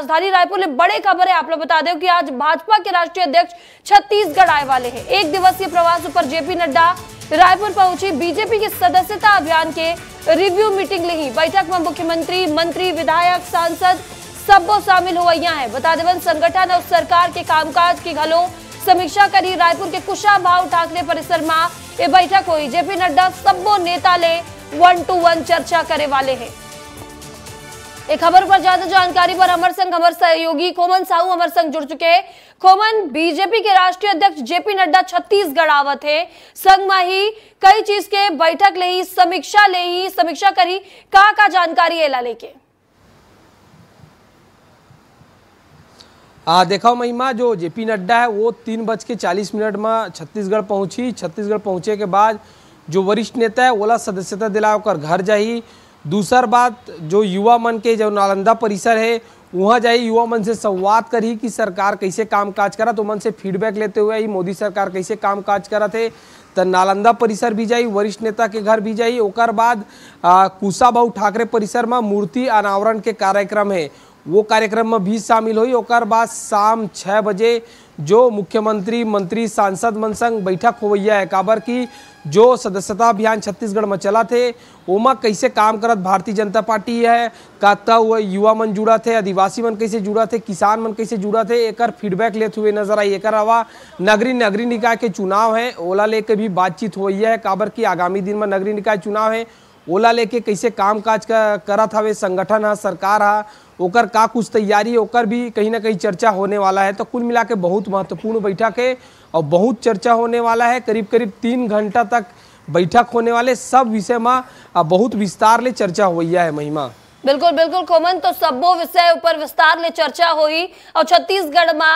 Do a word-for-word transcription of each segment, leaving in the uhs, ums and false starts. राजधानी रायपुर में बड़े खबर है। आप लोग बता दें कि आज भाजपा के राष्ट्रीय अध्यक्ष छत्तीसगढ़ आए वाले हैं। एक दिवसीय प्रवास पर जेपी नड्डा रायपुर पहुंचे। बीजेपी के सदस्यता अभियान के रिव्यू मीटिंग ली। बैठक में मुख्यमंत्री, मंत्री, विधायक, सांसद सब शामिल हुआ है। बता देवन संगठन और सरकार के कामकाज की घलो समीक्षा करी। रायपुर के कुशाभाऊ ठाकरे परिसर में ये बैठक हुई। जेपी नड्डा सबो नेता ले वन टू वन चर्चा करे वाले हैं। एक खबर पर ज्यादा जानकारी पर हमारे संग हमारे सहयोगी कोमन साहू हमारे संग जुड़ चुके हैं। कोमन, बीजेपी के राष्ट्रीय अध्यक्ष जेपी नड्डा छत्तीसगढ़ आवत है, संग में ही कई चीज के बैठक ले ही समीक्षा ले ही समीक्षा करी, का का जानकारी एला लेके? आ देखा महिमा, जो जेपी नड्डा है वो तीन बज के चालीस मिनट में छत्तीसगढ़ पहुंची। छत्तीसगढ़ पहुंचे के बाद जो वरिष्ठ नेता है ओला सदस्यता दिला कर घर जाही। दूसर बात, जो युवा मन के जो नालंदा परिसर है वहाँ जाही, युवा मन से संवाद करी कि सरकार कैसे कामकाज करा, तो मन से फीडबैक लेते हुए मोदी सरकार कैसे कामकाज करा थे। तो नालंदा परिसर भी जाई, वरिष्ठ नेता के घर भी जाई। ओकर बाद कुशाभाऊ ठाकरे परिसर में मूर्ति अनावरण के कार्यक्रम है, वो कार्यक्रम में भी शामिल हुई। और बाद शाम छः बजे जो मुख्यमंत्री, मंत्री, सांसद मन संग बैठक होवैया है, काबर की जो सदस्यता अभियान छत्तीसगढ़ में चला थे ओमा कैसे काम करत भारतीय जनता पार्टी है, कहता हुआ युवा मन जुड़ा थे, आदिवासी मन कैसे जुड़ा थे, किसान मन कैसे जुड़ा थे, एक फीडबैक लेते हुए नजर आई। एक अलावा नगरीय नगरीय निकाय के चुनाव है, ओला लेके भी बातचीत होवैया है, काबर की आगामी दिन में नगरीय निकाय चुनाव है, ओला लेके कैसे कामकाज करत हवे संगठन हा, सरकार हा, ओकर का कुछ तैयारी, ओकर भी कहीं ना कहीं चर्चा होने वाला है। तो कुल मिला के बहुत महत्वपूर्ण बैठक है और बहुत चर्चा होने वाला है। करीब करीब तीन घंटा तक बैठक होने वाले, सब विषय में बहुत विस्तार ले चर्चा होइया है महिमा। बिल्कुल बिल्कुल कोमन, तो सबो विषय ऊपर विस्तार ले चर्चा हुई। और छत्तीसगढ़ में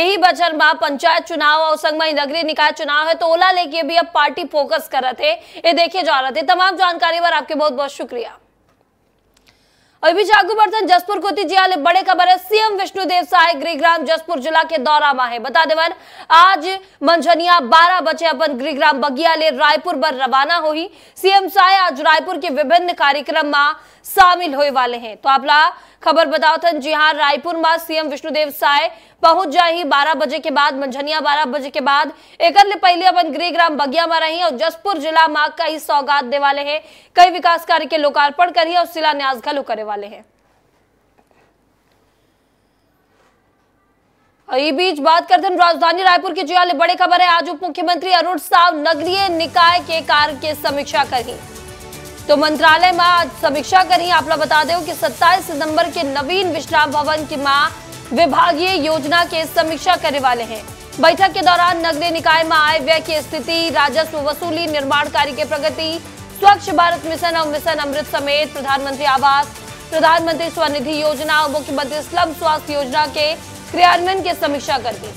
यही बचन में पंचायत चुनाव और संग में नगरीय निकाय चुनाव है, तो ओला लेके भी अब पार्टी फोकस कर रहे थे, ये देखे जा रहे थे। तमाम जानकारी पर आपके बहुत बहुत शुक्रिया। अभी आगू बढ़ते हैं जशपुर कोती जिला ले बड़े खबर है। सीएम विष्णुदेव साय गृहग्राम जशपुर जिला के दौरा में है। बता देवन आज मंझनिया बारह बजे अपन गृहग्राम बगिया ले रायपुर पर रवाना हुई। सीएम साय आज रायपुर के विभिन्न कार्यक्रम में शामिल होए वाले हैं। तो आप ला खबर बताओ था, जी हाँ, रायपुर में सीएम विष्णुदेव साय पहुंच जाही बारह बजे के बाद, मंझनिया बारह बजे के बाद। एकर ले पहले अपन गृहग्राम बगिया में रही और जशपुर जिला में कई सौगात दे वाले है, कई विकास कार्य के लोकार्पण करी और शिलान्यास घलो करे वाले हैं। इस बीच बात करते हैं राजधानी रायपुर की, जिला ले बड़ी खबर है। आज उप मुख्यमंत्री अरुण साव नगरीय निकाय के कार्य की समीक्षा करी, तो मंत्रालय में आज समीक्षा करी। आप लोग बता दें कि सत्ताईस सितंबर के नवीन विश्राम भवन की मां विभागीय योजना के समीक्षा करने वाले हैं। बैठक के दौरान नगरीय निकाय में आय व्यय की स्थिति, राजस्व वसूली, निर्माण कार्य की प्रगति, स्वच्छ भारत मिशन और मिशन अमृत समेत प्रधानमंत्री आवास, प्रधानमंत्री स्वनिधि योजना और मुख्यमंत्री स्लम स्वास्थ्य योजना के क्रियान्वयन की समीक्षा कर दी।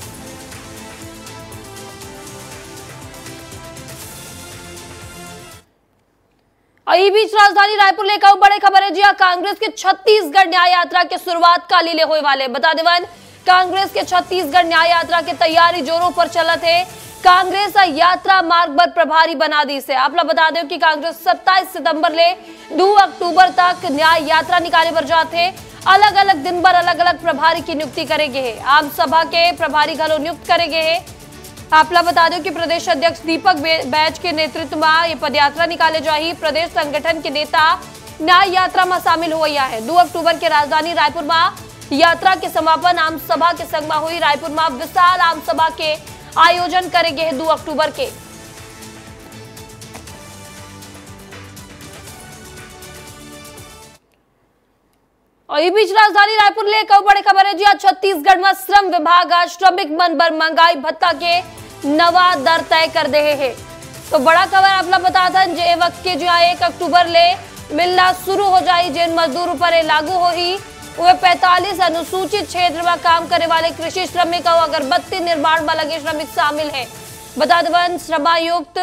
इस बीच राजधानी रायपुर लेकर बड़े खबर है जी, कांग्रेस के छत्तीसगढ़ न्याय यात्रा के शुरुआत का लीले होए वाले। बता देवन कांग्रेस के छत्तीसगढ़ न्याय यात्रा के तैयारी जोरों पर चलत है। कांग्रेस यात्रा मार्ग पर प्रभारी बना दी से। आप लोग बता दें कि कांग्रेस सत्ताईस सितंबर ले दो अक्टूबर तक न्याय यात्रा निकाले पर जाते, अलग अलग दिन पर अलग अलग प्रभारी की नियुक्ति करेंगे। आम सभा के प्रभारी घलो नियुक्त करेंगे। आप लोग बता दें कि प्रदेश अध्यक्ष दीपक बैज के नेतृत्व में ये पदयात्रा निकाले जाही। प्रदेश संगठन के नेता न्याय यात्रा में शामिल हुआ है। दो अक्टूबर के राजधानी रायपुर में यात्रा के समापन आम सभा के संग में हुई। रायपुर में विशाल आम सभा के आयोजन करेंगे दो अक्टूबर के। और इस बीच राजधानी रायपुर लेकर बड़ी खबर है जी, आज छत्तीसगढ़ में श्रम विभाग आज श्रमिक मन पर महंगाई भत्ता के नवा दर तय कर रहे हैं। तो बड़ा खबर आप लोग बता था, जे वक्त के जो एक अक्टूबर ले मिलना शुरू हो जाए। जिन मजदूरों पर लागू हो ही वे पैंतालीस अनुसूचित क्षेत्र में काम करने वाले कृषि श्रमिक और अगरबत्ती निर्माण में लगे श्रमिक शामिल हैं। बता देवन श्रमायुक्त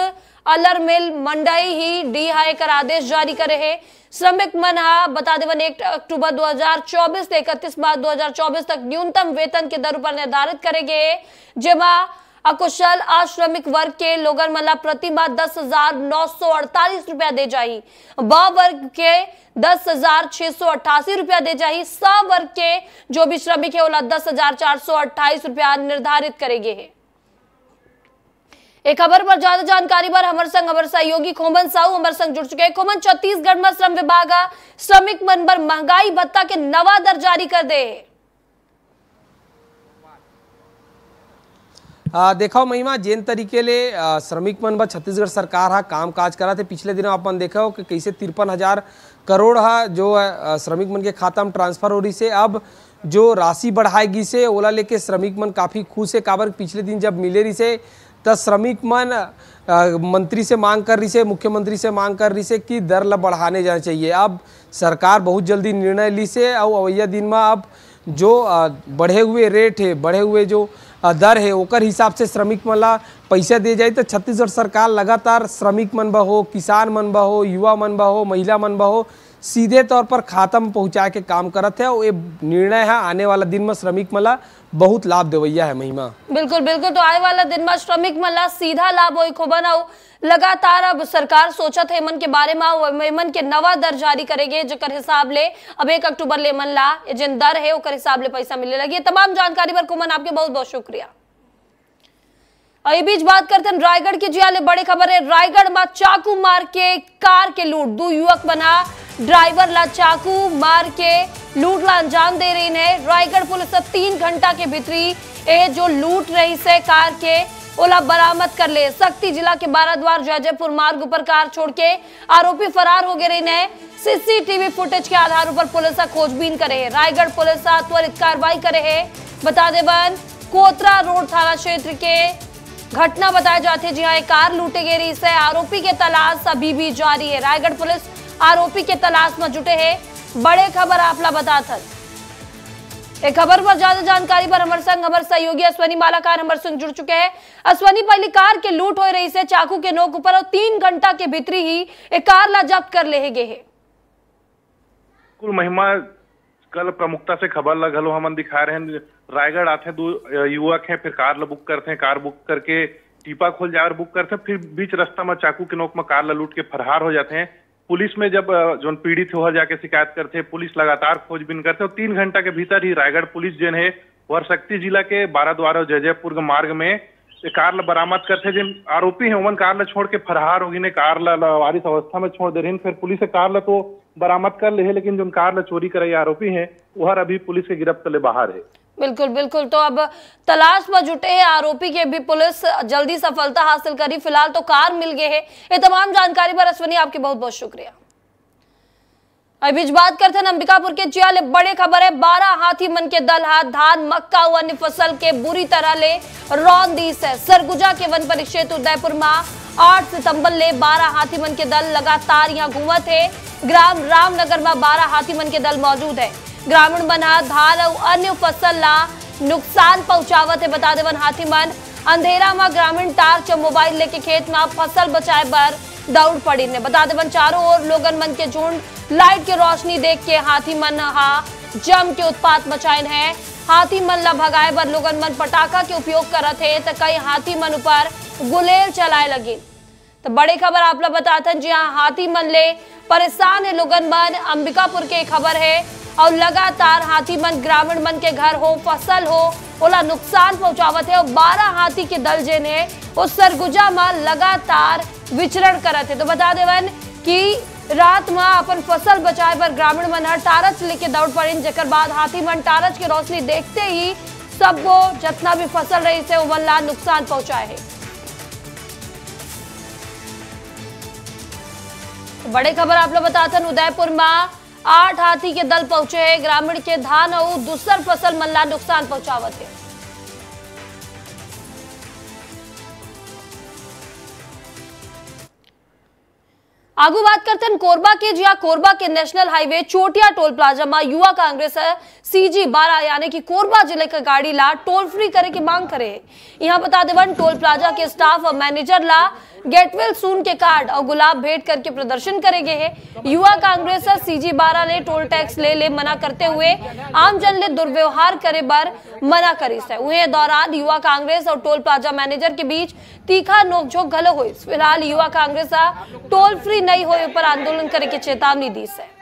अलर मिल मंडई ही डी हाई कर आदेश जारी करे है। श्रमिक मन हा बता देवन एक अक्टूबर दो हजार चौबीस से इकतीस मार्च दो हजार चौबीस तक न्यूनतम वेतन के दर पर निर्धारित करेंगे, जेमा अकुशल अश्रमिक वर्ग के लोगरमला प्रतिमा दस हजार नौ सौ अड़तालीस रुपया दे जाही, ब वर्ग के दस हजार छह सौ अट्ठासी रुपया दे जाही, स वर्ग के जो भी श्रमिक है ओला दस हजार चार सौ अट्ठाईस रुपया निर्धारित करेंगे। एक खबर पर ज्यादा जानकारी पर हमारे संग हमारे सहयोगी खोमन साहू हमारे संग जुड़ चुके हैं। खोमन, छत्तीसगढ़ में श्रम विभाग श्रमिक मन पर महंगाई भत्ता के नवा दर जारी कर दे। देखाओ महिमा, जेन तरीके ले श्रमिक मन बर छत्तीसगढ़ सरकार हा काम काज करा थे। पिछले दिनों अपन देखा कि कैसे तिरपन हजार करोड़ हा जो श्रमिक मन के खाता में ट्रांसफर हो रही से, अब जो राशि बढ़ाएगी से ओला लेके श्रमिक मन काफी खुश है। काबर पिछले दिन जब मिले रही से तो श्रमिक मन मंत्री से मांग कर रही से, मुख्यमंत्री से मांग कर रही से कि दर ल बढ़ाने जाना चाहिए। अब सरकार बहुत जल्दी निर्णय ली से और अवैया दिन में अब जो बढ़े हुए रेट है, बढ़े हुए जो दर है ओकर हिसाब से श्रमिक मन ला पैसा दे जाए। तो छत्तीसगढ़ सरकार लगातार श्रमिक मन बा हो, किसान मन बा हो, युवा मन बा हो, महिला मन बा हो, सीधे तौर पर खाता में पहुँचा के काम करत है। और ये निर्णय है आने वाला दिन में श्रमिक मन ला बहुत लाभ देवैया है महिमा। बिल्कुल बिल्कुल, तो आने वाला दिन में श्रमिक मन ला सीधा लाभ होई को बनाओ। लगातार अब सरकार सोचा थे एमन के बारे में, एमन के नवा दर जारी करेंगे जेकर हिसाब ले अब एक अक्टूबर ले एमन ला जिन दर है ओकर हिसाब ले पैसा मिलने लगी। तमाम जानकारी पर कुमन आपके बहुत बहुत शुक्रिया। और बीच बात करते हैं रायगढ़ की, जियाले बड़ी खबर है। रायगढ़ में चाकू मार के कार के लूट, दो युवक बना ड्राइवर ला चाकू मार के लूट ला अंजाम दे रही है। रायगढ़ पुलिस तीन घंटा के भीतरी ए जो लूट रही से कार के ओला बरामद कर ले। सक्ती जिला के बाराद्वार जयजयपुर मार्ग पर कार छोड़ के आरोपी फरार हो गए रही है। सीसीटीवी फुटेज के आधार पर पुलिस खोजबीन करे है। रायगढ़ पुलिस त्वरित कार्रवाई करे है। बता दे बन कोतरा रोड थाना क्षेत्र के घटना बताई जाती है जहाँ एक कार लूटे गई रही है। आरोपी के तलाश अभी भी जारी है। रायगढ़ पुलिस आरोपी के तलाश में जुटे है। बड़े खबर आपला बताता एक खबर पर ज्यादा जानकारी पर हमारे संग हमारे सहयोगी अश्वनी बालाकार हमारे संग जुड़ चुके हैं। अश्वनी, पहली कार के लूट हो रही से चाकू के नोक ऊपर और तीन घंटा के भीतरी ही एक कार ला जब्त कर ले गए है। बिल्कुल महिमा, कल प्रमुखता से खबर लगलो हम दिखा रहे हैं। रायगढ़ आते दो युवक है, फिर कार ला बुक करते हैं। कार बुक करके टीपा खोल जाकर बुक करते हैं, फिर बीच रास्ता में चाकू के नोक में कार ला लूट के फरार हो जाते हैं। पुलिस में जब जो पीड़ित हो जाके शिकायत करते हैं, पुलिस लगातार खोजबीन करते हैं। तीन घंटा के भीतर ही रायगढ़ पुलिस जन है और शक्ति जिला के बाराद्वार और जयजयपुर मार्ग में कार ला बरामद करते जिन आरोपी है उमन कार ला छोड़ के फरार होगी ने कार ला लावारिस अवस्था में छोड़ दे रही। फिर पुलिस कार ला तो बरामद कर ले है, लेकिन जो कार ला चोरी करे आरोपी है वह अभी पुलिस के गिरफ्त तले बाहर है। बिल्कुल बिल्कुल, तो अब तलाश में जुटे हैं आरोपी के भी पुलिस जल्दी सफलता हासिल करी। फिलहाल तो कार मिल गए है। ये तमाम जानकारी पर अश्वनी आपके बहुत बहुत शुक्रिया। अभी बात करते हैं अंबिकापुर के, जियाले बड़े खबर है। बारह हाथी मन के दल हाथ धान मक्का व अन्य फसल के बुरी तरह ले रौंद दी है। सरगुजा के वन परिक्षेत्र उदयपुर माँ आठ सितंबर ले बारह हाथी मन के दल लगातार यहाँ घूमत है। ग्राम रामनगर में बारह हाथी मन के दल मौजूद है। ग्रामीण बना धान और अन्य फसल ला नुकसान पहुंचावत है। बता देवन हाथी मन अंधेरा में ग्रामीण टार्च मोबाइल लेके खेत में फसल बचाए पर दौड़ पड़ी ने। बता देवन चारों ओर लोगन मन के झुंड लाइट के रोशनी देख के हाथी मन हा जम के उत्पात मचाइन है। हाथी मन ला भगाए पर लोगन मन पटाखा के उपयोग करत है तो कई हाथी मन ऊपर गुलेल चलाए लगी। तो बड़े खबर आप लोग बताते हैं जी हाँ, हाथी मन ले परेशान है लोगन मन। अंबिकापुर के खबर है और लगातार हाथी मन ग्रामीण मन के घर हो फसल हो ओला नुकसान पहुंचावत है। और बारह हाथी के दल जेन है वो सरगुजा में लगातार विचरण करत है। तो बता देवन कि रात में अपन फसल बचाए पर ग्रामीण मन हर टारच लेके दौड़ पड़े। जेकर बाद हाथी मन टारच के रोशनी देखते ही सबको जितना भी फसल रही से ओमन ला नुकसान पहुंचाए है। बड़े खबर आप लोग बताते हैं उदयपुर में आठ हाथी के दल पहुंचे हैं। ग्रामीण के धान और दूसर फसल मल्ला नुकसान पहुंचावत है। आगू बात करते हैं कोरबा के। जी हाँ, कोरबा के national highway Chotia toll plaza में युवा कांग्रेस सीजी बारह यानी कि कोरबा जिले का गाड़ी ला टोल फ्री करे की मांग करे। यहाँ बता देवन टोल प्लाजा के स्टाफ और मैनेजर ला गेटवेल सून के कार्ड और गुलाब भेंट करके प्रदर्शन करेंगे है। युवा कांग्रेस सीजी बारह ने टोल टैक्स ले ले मना करते हुए आमजन ने दुर्व्यवहार करे बार मना करी से। उन्हें दौरान युवा कांग्रेस और टोल प्लाजा मैनेजर के बीच तीखा नोकझोंक घलो हुई। फिलहाल युवा कांग्रेस टोल फ्री नहीं होए पर आंदोलन करे के चेतावनी दी से।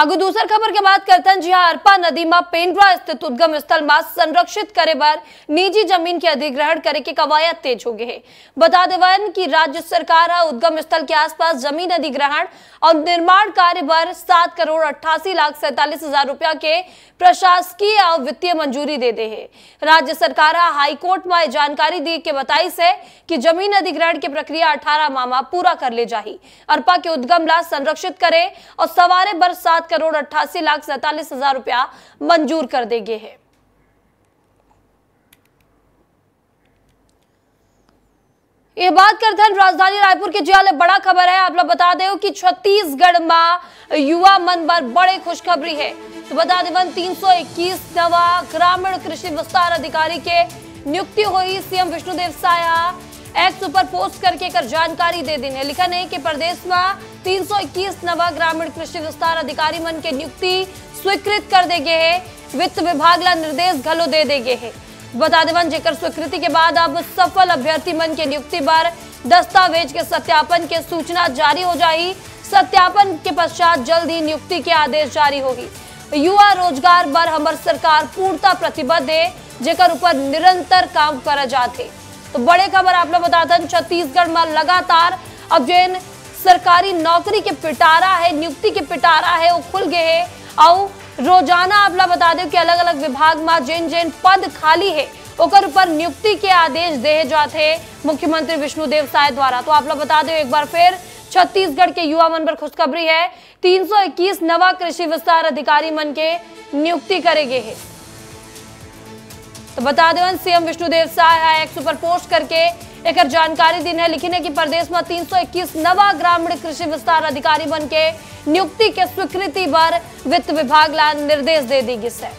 आगू दूसर खबर के बात करते हैं। जी हाँ, अरपा नदी में पेंड्रा स्थित उद्गम स्थल में संरक्षित करे बार निजी जमीन के अधिग्रहण करे की कवायद तेज हो गई है। बता देवन कि राज्य सरकार उद्गम स्थल के आसपास जमीन अधिग्रहण और निर्माण कार्य पर सात करोड़ अट्ठासी लाख सैतालीस हजार रूपया के प्रशासकीय और वित्तीय मंजूरी दे दे है। राज्य सरकार हाईकोर्ट में जानकारी दी के बताई से कि जमीन अधिग्रहण की प्रक्रिया अठारह माह में पूरा कर ले जाही। अरपा के उद्गम ला संरक्षित करे और सवारे बर सात करोड़ अट्ठासी लाख सैतालीस हजार रुपया मंजूर कर देंगे है। ये बात करते हैं राजधानी रायपुर के। जिले बड़ा खबर है, आप लोग बता दें कि छत्तीसगढ़ में युवा मन पर बड़े खुशखबरी है। तो बता देवन तीन सौ इक्कीस नवा ग्रामीण कृषि विस्तार अधिकारी के नियुक्ति हुई। सीएम विष्णुदेव साय एक्स पर पोस्ट करके कर जानकारी दे दिन है। लिखा नहीं कि प्रदेश में तीन सौ इक्कीस नवा ग्रामीण कृषि विस्तार अधिकारी मन के नियुक्ति स्वीकृत कर देंगे है। वित्त विभाग ला निर्देश घलो दे देंगे है। बता देवन जेकर स्वीकृति के बाद अब सफल अभ्यर्थी मन के नियुक्ति पर दस्तावेज के सत्यापन के सूचना जारी हो जायी। सत्यापन के पश्चात जल्द ही नियुक्ति के आदेश जारी होगी। युवा रोजगार पर हमार सरकार पूर्णता प्रतिबद्ध है, जेकर ऊपर निरंतर काम करा जाते। तो बड़े खबर आप लोग बताते हैं छत्तीसगढ़ में लगातार अब जैन सरकारी नौकरी के पिटारा है, नियुक्ति के पिटारा है वो खुल गए है। और रोजाना आप लोग बता दें कि अलग अलग विभाग में जैन जैन पद खाली है ओकर ऊपर नियुक्ति के आदेश दे जाते मुख्यमंत्री विष्णुदेव साय द्वारा। तो आप लोग बता दें एक बार फिर छत्तीसगढ़ के युवा मन पर खुशखबरी है, तीन सौ इक्कीस नवा कृषि विस्तार अधिकारी मन के नियुक्ति करेंगे है। तो बता देवन सीएम विष्णुदेव साय एक्स पर पोस्ट करके एक जानकारी दिन है। लिखिन है कि प्रदेश में तीन सौ इक्कीस नवा ग्रामीण कृषि विस्तार अधिकारी बन के नियुक्ति के स्वीकृति पर वित्त विभाग ला निर्देश दे दी गई है।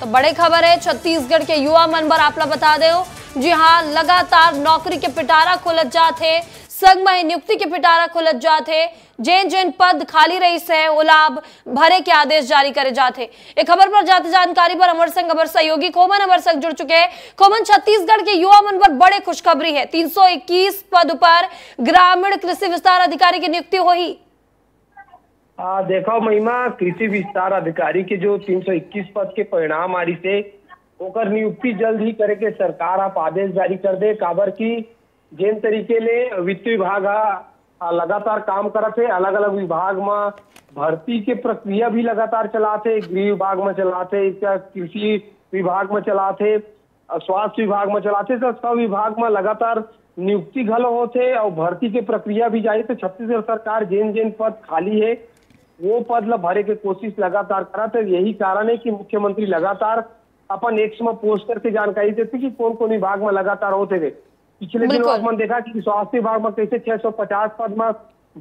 तो बड़े खबर है छत्तीसगढ़ के युवा मन पर आप लोग बता दो। जी हाँ, लगातार नौकरी के पिटारा खुलत जाते, संग में नियुक्ति के पिटारा खुलत जाते, जैन जैन पद खाली रही से ओलाब भरे के आदेश जारी करे जाते। एक खबर पर जाते जानकारी पर अमर संघ अमर सहयोगी कोमन अमर संघ जुड़ चुके हैं। कोमन, छत्तीसगढ़ के युवा मन पर बड़े खुशखबरी है, तीन सौ इक्कीस पद पर ग्रामीण कृषि विस्तार अधिकारी की नियुक्ति हुई। देखो महिमा, कृषि विस्तार अधिकारी के जो तीन सौ इक्कीस पद के परिणाम आ रही थे ओकर नियुक्ति जल्द ही करे के सरकार आप आदेश जारी कर दे। काबर की जेन तरीके ले वित्त विभाग लगातार काम करते है, अलग अलग विभाग में भर्ती के प्रक्रिया भी लगातार चलाते, गृह विभाग में चलाते, कृषि विभाग में चलाते, स्वास्थ्य विभाग में चलाते, तो सब विभाग में लगातार नियुक्ति घलो होते और भर्ती के प्रक्रिया भी जारी। तो छत्तीसगढ़ सरकार जेन जेन पद खाली है वो पद ल भरे के कोशिश लगातार कराते। यही कारण है कि मुख्यमंत्री लगातार अपन एक्स में पोस्ट करके जानकारी देते कि कौन कौन विभाग में लगातार होते थे। पिछले दिनों अपन देखा कि स्वास्थ्य विभाग में कैसे छह सौ पचास पद में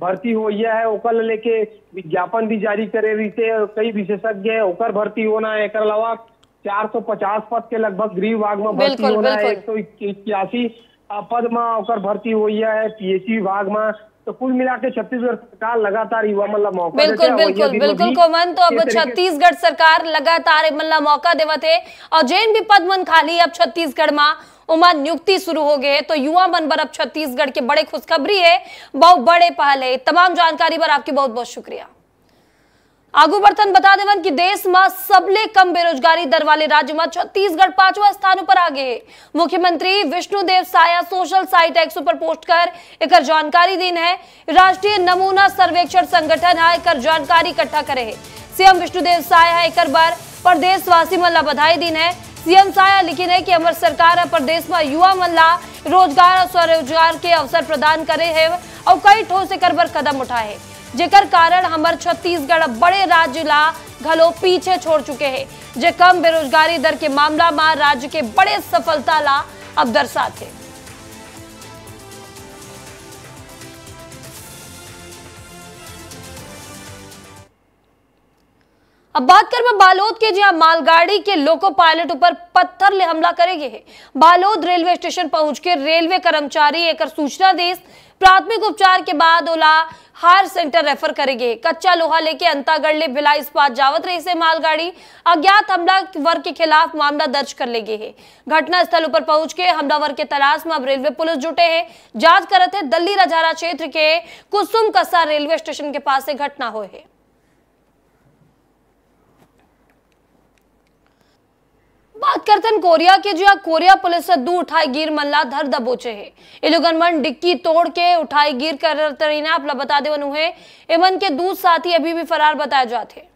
भर्ती हुई है, ओकर लेके विज्ञापन भी जारी करे रही थे, कई विशेषज्ञ है ओकर भर्ती होना है। एक अलावा चार सौ पचास पद के लगभग गृह विभाग में भर्ती होना है, एक सौ इक्यासी पद में ओकर भर्ती हुई है पीएचई विभाग में। तो कुल मिला के छत्तीसगढ़ सरकार लगातार युवा मतलब मौका बिल्कुल बिल्कुल बिल्कुल कोमन, तो अब छत्तीसगढ़ सरकार लगातार मतलब मौका देवत है और जैन भी पद मन खाली अब छत्तीसगढ़ में उमा नियुक्ति शुरू हो गए। तो युवा मन पर अब छत्तीसगढ़ के बड़े खुशखबरी है, बहुत बड़े पहल है। तमाम जानकारी पर आपकी बहुत बहुत शुक्रिया। आगू बर्तन बता देवन कि देश में सबले कम बेरोजगारी दर वाले राज्य में छत्तीसगढ़ पांचवा स्थान पर आ गए। मुख्यमंत्री Vishnudeo Sai social site X पर पोस्ट कर एक जानकारी दिन है। राष्ट्रीय नमूना सर्वेक्षण संगठन है एक जानकारी इकट्ठा करे है। सीएम विष्णुदेव साय है एक बार प्रदेशवासी मन ला बधाई दिन है। सीएम साया लिखिन है कि हमार सरकार प्रदेश में युवा मन ला रोजगार और स्वरोजगार के अवसर प्रदान करे है और कई ठोस एकर बर कदम उठाए, जेकर कारण हमार छत्तीसगढ़ बड़े राज्य ला घलों पीछे छोड़ चुके हैं, जो कम बेरोजगारी दर के मामला में राज्य के बड़े सफलता ला अब दर्शा थे। अब बात कर में बालोद के, जहां मालगाड़ी के लोको पायलट ऊपर पत्थर ले हमला करेंगे। बालोद रेलवे स्टेशन पहुंच के रेलवे कर्मचारी एक सूचना देश प्राथमिक उपचार के बाद ओला हायर सेंटर रेफर करेंगे। कच्चा लोहा लेके अंतागढ़ ले भिलाई इस्पात जावत रही से मालगाड़ी अज्ञात हमलावर के खिलाफ मामला दर्ज कर लेगी है। घटना स्थल पर पहुंच के हमलावर के तलाश में अब रेलवे पुलिस जुटे है। जांच करते दिल्ली रजारा क्षेत्र के कुसुम कसा रेलवे स्टेशन के पास से घटना हुई है। बात करते कोरिया के, जो कोरिया पुलिस से दूर उठाई गिर मल्ला धर दबोचे है। इलोगन मन डिक्की तोड़ के उठाई गिर कर बता दे के दूध साथी अभी भी फरार बताए जाते हैं।